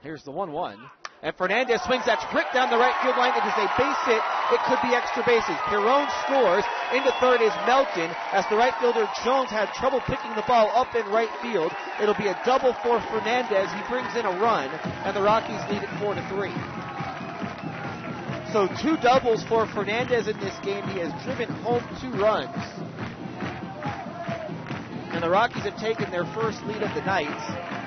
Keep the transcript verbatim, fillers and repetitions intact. Here's the one one. And Fernandez swings that trick down the right field line. It is a base hit. It could be extra bases. Perron scores. Into third is Melton as the right fielder Jones had trouble picking the ball up in right field. It'll be a double for Fernandez. He brings in a run, and the Rockies lead it four to three. So two doubles for Fernandez in this game. He has driven home two runs. And the Rockies have taken their first lead of the night.